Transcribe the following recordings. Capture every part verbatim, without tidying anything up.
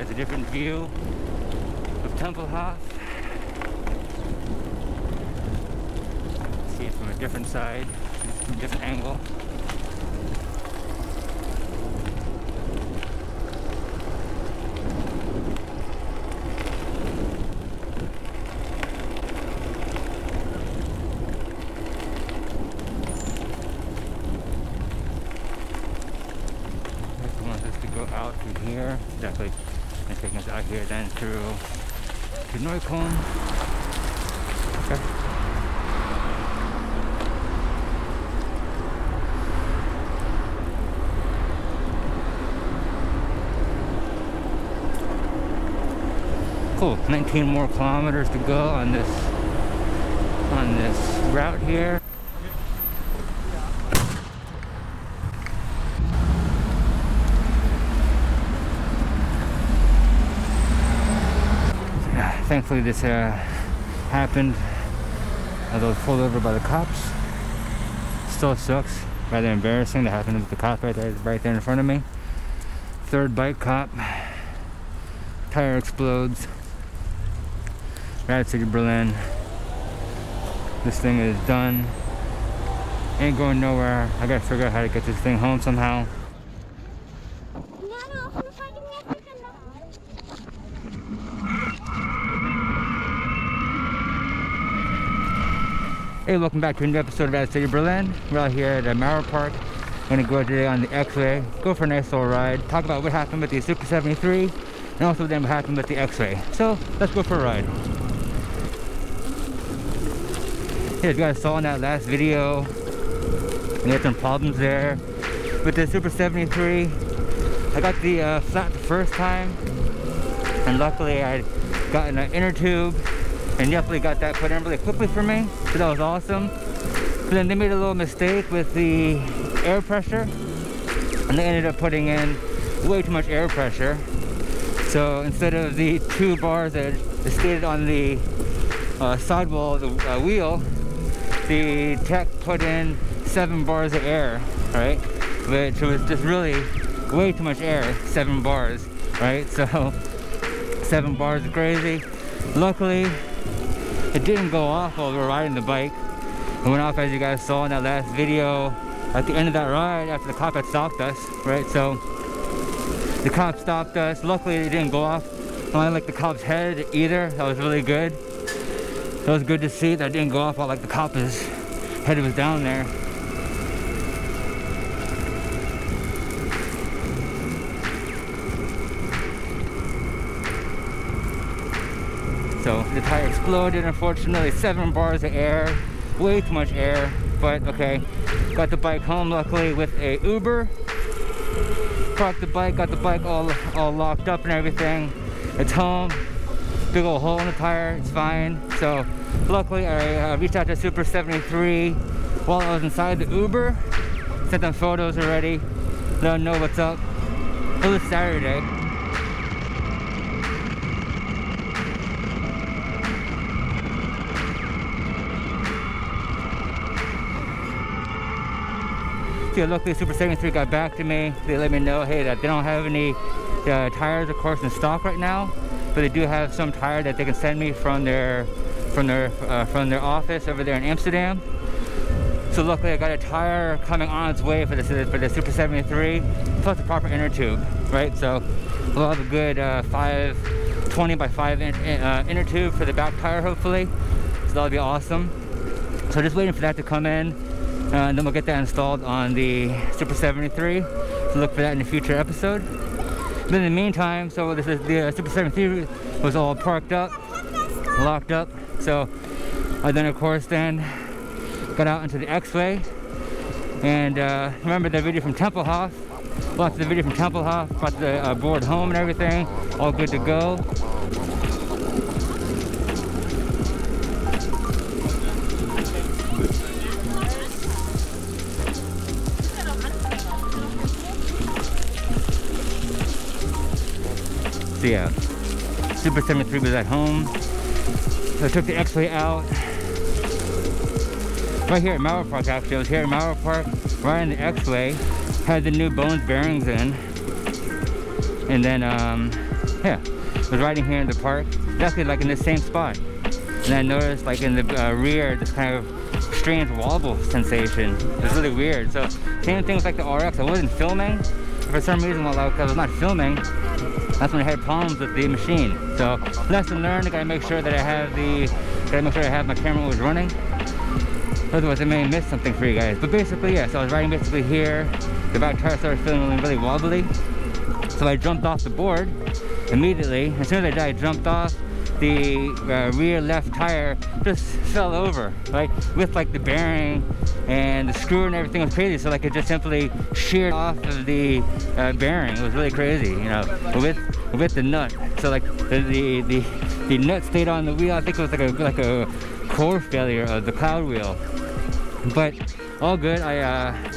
has a different view of Tempelhof. See it from a different side, from a different angle. Out from here, exactly, and taking us out here then through to Neukölln. Okay. Cool. nineteen more kilometers to go on this on this route here. Thankfully this uh, happened, although pulled over by the cops. Still sucks, rather embarrassing that happened with the cop right there, right there in front of me. Third bike cop, tire explodes, Rad City Berlin. This thing is done, ain't going nowhere. I gotta figure out how to get this thing home somehow. Hey, welcome back to another episode of Rad City Berlin. We're out here at Mauer Park. Gonna go today on the X-Ray, go for a nice little ride, talk about what happened with the Super seventy-three, and also then what happened with the X-Ray. So, let's go for a ride. Yeah, as you guys saw in that last video, we had some problems there with the Super seventy-three. I got the uh, flat the first time, and luckily I had gotten an inner tube, and Yapley got that put in really quickly for me, so that was awesome. But then they made a little mistake with the air pressure, and they ended up putting in way too much air pressure. So instead of the two bars that are stated on the uh, sidewall of the uh, wheel, the tech put in seven bars of air, right? Which was just really way too much air, seven bars, right? So seven bars is crazy. Luckily, it didn't go off while we were riding the bike. It went off, as you guys saw in that last video, at the end of that ride after the cop had stopped us, right? So the cop stopped us. Luckily, it didn't go off. I didn't like the cop's head either. That was really good. It was good to see that it didn't go off while like the cop's head was down there. So the tire exploded, unfortunately, seven bars of air, way too much air, but okay. Got the bike home luckily with a Uber. Parked the bike, got the bike all, all locked up and everything. It's home, big old hole in the tire, it's fine. So luckily I uh, reached out to Super seventy-three while I was inside the Uber. Sent them photos already, let them know what's up. It was Saturday. So luckily Super seventy-three got back to me. They let me know, hey, that they don't have any uh, tires, of course, in stock right now, but they do have some tire that they can send me from their from their uh, from their office over there in Amsterdam. So luckily I got a tire coming on its way for the for the Super seventy-three, plus the proper inner tube, right? So we'll have a good uh, five twenty by five inch uh, inner tube for the back tire, hopefully. So that'll be awesome. So just waiting for that to come in. Uh, and then we'll get that installed on the Super seventy-three. So look for that in a future episode. But in the meantime, so this is the uh, Super seventy-three was all parked up, locked up. So I then, of course, then got out into the X-Way. And uh, remember the video from Tempelhof? Lots of the video from Tempelhof, brought the uh, board home and everything. All good to go. So yeah, Super seventy-three was at home. So I took the X-Way out. Right here at Mauer Park, actually. I was here at Mauer Park, riding the X-Way. Had the new Bones bearings in. And then um, Yeah, I was riding here in the park, definitely like in the same spot. And I noticed like in the uh, rear, this kind of strange wobble sensation. It's really weird. So same thing with like the R X, I wasn't filming. For some reason, while I was not filming, that's when I had problems with the machine. So lesson learned, I gotta make sure that I have the, gotta make sure I have my camera always running. Otherwise I may miss something for you guys. But basically, yeah, so I was riding basically here. The back tire started feeling really wobbly. So I jumped off the board immediately. As soon as I did, I jumped off. The uh, rear left tire just fell over, right? With like the bearing and the screw and everything was crazy. So like it just simply sheared off of the uh, bearing. It was really crazy, you know, with with the nut. So like the the the, the nut stayed on the wheel. I think it was like a like a core failure of the Cloud Wheel. But all good. I uh,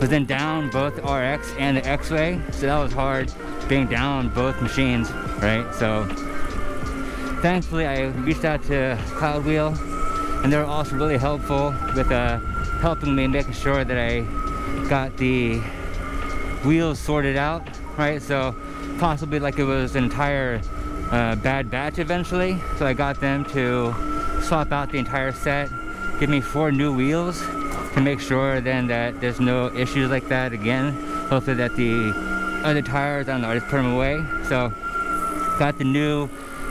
was then down both the R X and the X-Way. So that was hard being down both machines, right? So. Thankfully, I reached out to Cloud Wheel, and they were also really helpful with uh, helping me, making sure that I got the wheels sorted out, right? So possibly like it was an entire uh, bad batch eventually. So I got them to swap out the entire set, give me four new wheels to make sure then that there's no issues like that again. Hopefully that the other tires, I don't know, I just put them away. So got the new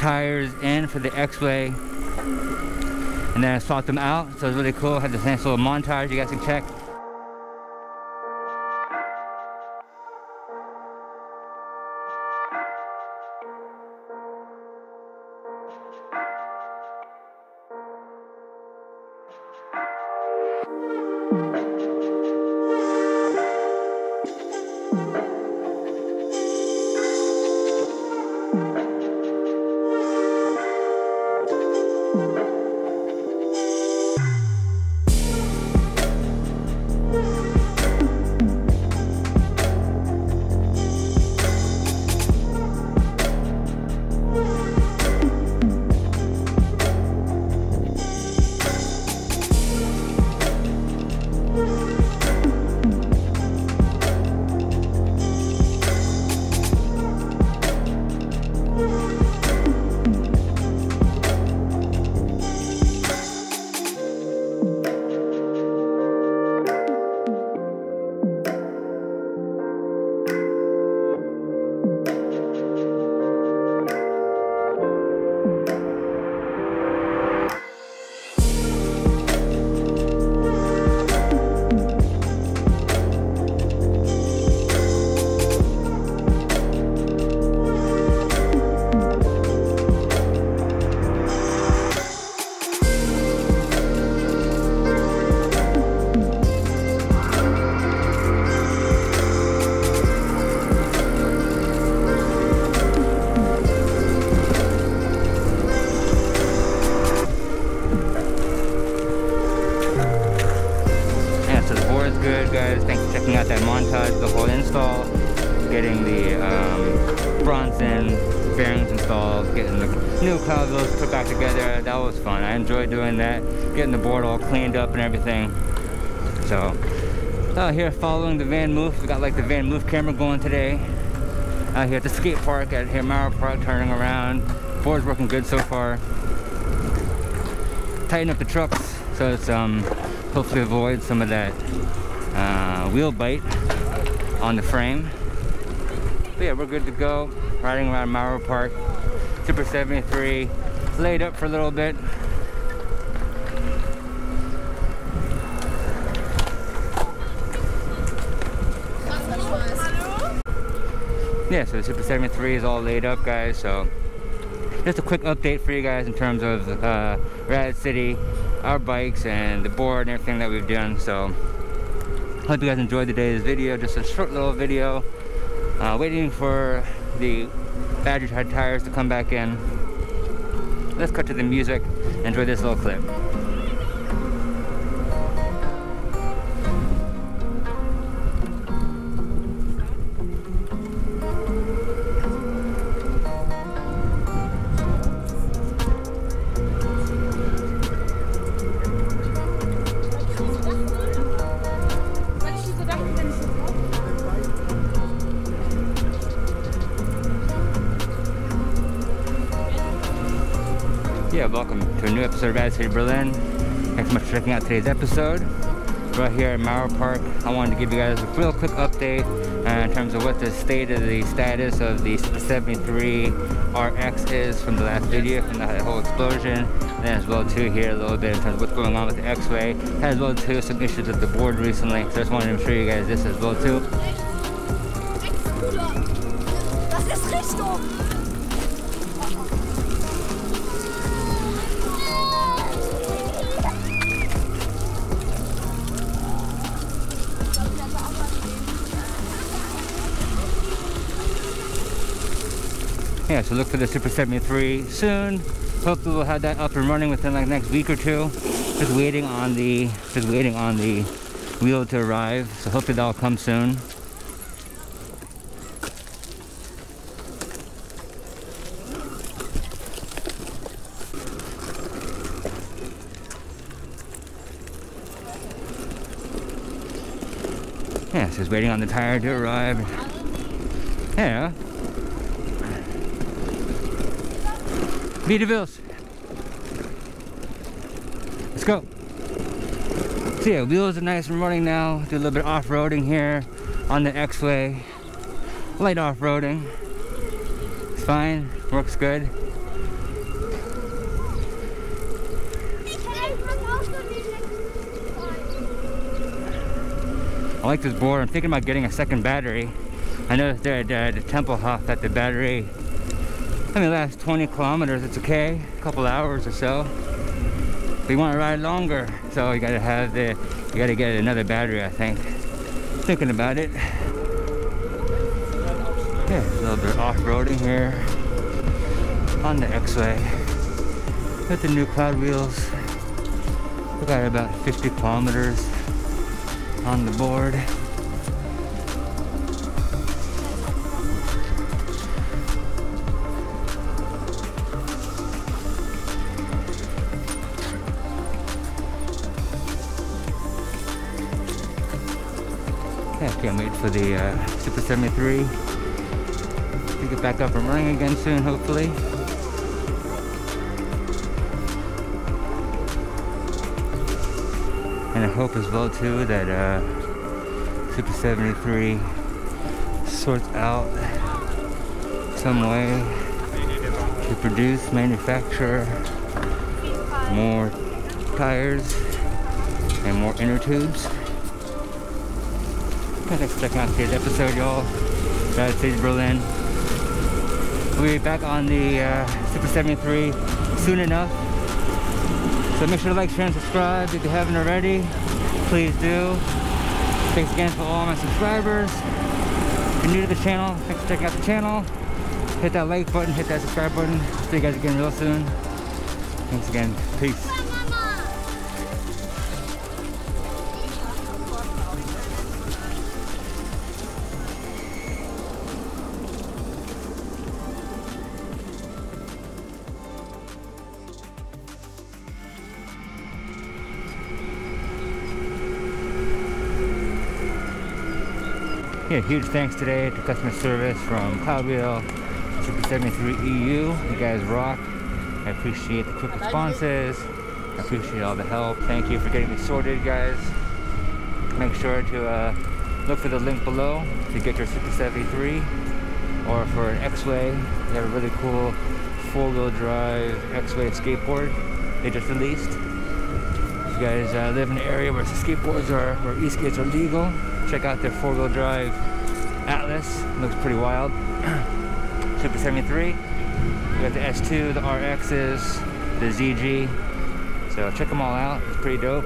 tires in for the X-Way, and then I swapped them out, so it was really cool. I had this nice little montage you guys can check. Getting the board all cleaned up and everything. So out here following the VanMoof, we got like the VanMoof camera going today. Out here at the skate park, out here Mauer Park, turning around. Board's working good so far. Tighten up the trucks so it's um hopefully avoid some of that uh, wheel bite on the frame. But yeah, we're good to go. Riding around Mauer Park, Super seventy-three, laid up for a little bit. Yeah, so the Super seventy-three is all laid up, guys. So just a quick update for you guys in terms of uh, Rad City, our bikes, and the board and everything that we've done. So hope you guys enjoyed today's video. Just a short little video. Uh, waiting for the battery tires to come back in. Let's cut to the music. Enjoy this little clip. and welcome to a new episode of Rad City Berlin. Thanks so much for checking out today's episode. We're here at Mauer Park. I wanted to give you guys a real quick update uh, in terms of what the state of the status of the seventy-three R X is from the last video, from the whole explosion, and as well too here a little bit in terms of what's going on with the X-Ray, as well too some issues with the board recently, so I just wanted to show you guys this as well too. Yeah, so look for the Super seventy-three soon. Hopefully we'll have that up and running within like next week or two. Just waiting on the just waiting on the wheel to arrive. So hopefully that'll come soon. Yeah, so just waiting on the tire to arrive. Yeah. Wie du willst. Let's go. So yeah, wheels are nice and running now. Do a little bit of off-roading here on the X-Way. Light off-roading. It's fine. Works good. I like this board. I'm thinking about getting a second battery. I noticed there at uh, the Tempelhof that the battery, I mean, the last twenty kilometers, it's okay, a couple hours or so. But you want to ride longer, so you gotta have the, you gotta get another battery, I think. Thinking about it. Yeah, a little bit off-roading here on the X-Way with the new Cloud Wheels. We got about fifty kilometers on the board. Yeah, can't wait for the uh, Super seventy-three to get back up and running again soon, hopefully. And I hope as well too that uh, Super seventy-three sorts out some way to produce, manufacture more tires and more inner tubes. Thanks for checking out today's episode, y'all. Rad City Berlin. We'll be back on the uh, Super seventy-three soon enough. So make sure to like, share, and subscribe if you haven't already. Please do. Thanks again for all my subscribers. If you're new to the channel, thanks for checking out the channel. Hit that like button, hit that subscribe button. See you guys again real soon. Thanks again. Peace. Yeah, huge thanks today to customer service from Cloud Wheel, Super seventy-three E U. You guys rock. I appreciate the quick responses. I appreciate all the help. Thank you for getting me sorted, guys. Make sure to uh, look for the link below to get your Super seventy-three or for an X-Way. They have a really cool four-wheel drive X-Way skateboard they just released. If you guys uh, live in an area where skateboards are, where e-skates are legal, check out their four-wheel drive Atlas. It looks pretty wild. Super seventy-three. We got the S two, the R Xs, the Z G. So check them all out. It's pretty dope.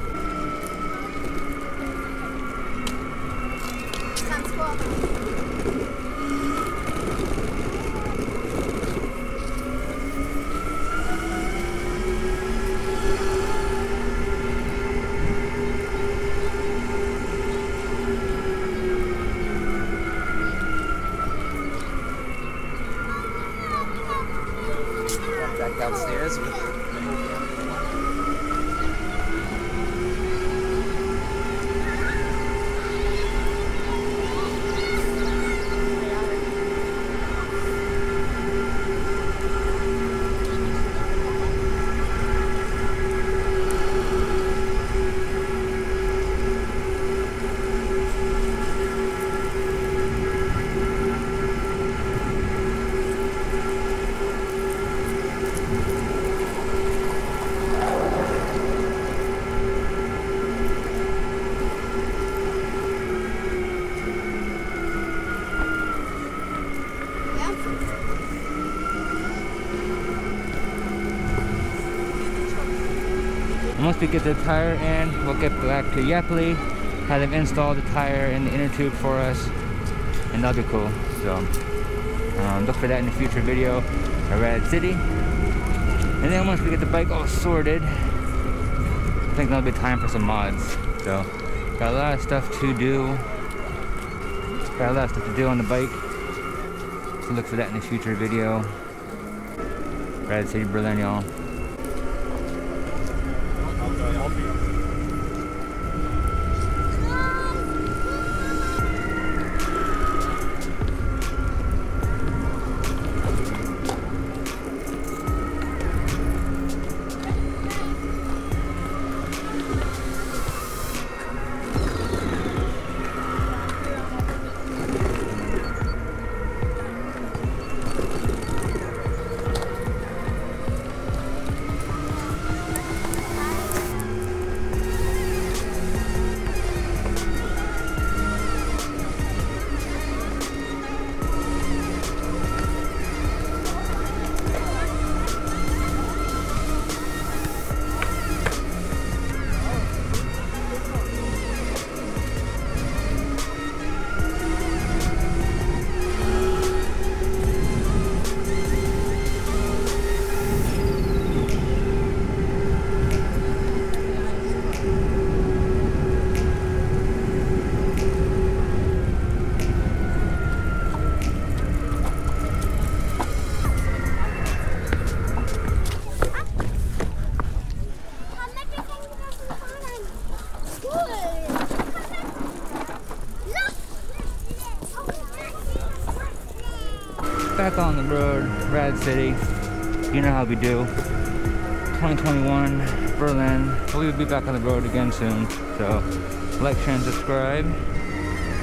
Downstairs with the Once we get the tire in, we'll get back to Yapley, have them install the tire and the inner tube for us, and that'll be cool. So um, look for that in a future video at Rad City. And then once we get the bike all sorted, I think that'll be time for some mods. So got a lot of stuff to do. Got a lot of stuff to do on the bike. So look for that in a future video. Rad City Berlin, y'all. Back on the road, Rad City, you know how we do. twenty twenty-one, Berlin, we will be back on the road again soon. So, like, share, and subscribe.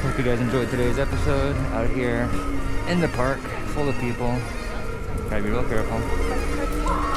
Hope you guys enjoyed today's episode out here in the park, full of people. Gotta be real careful.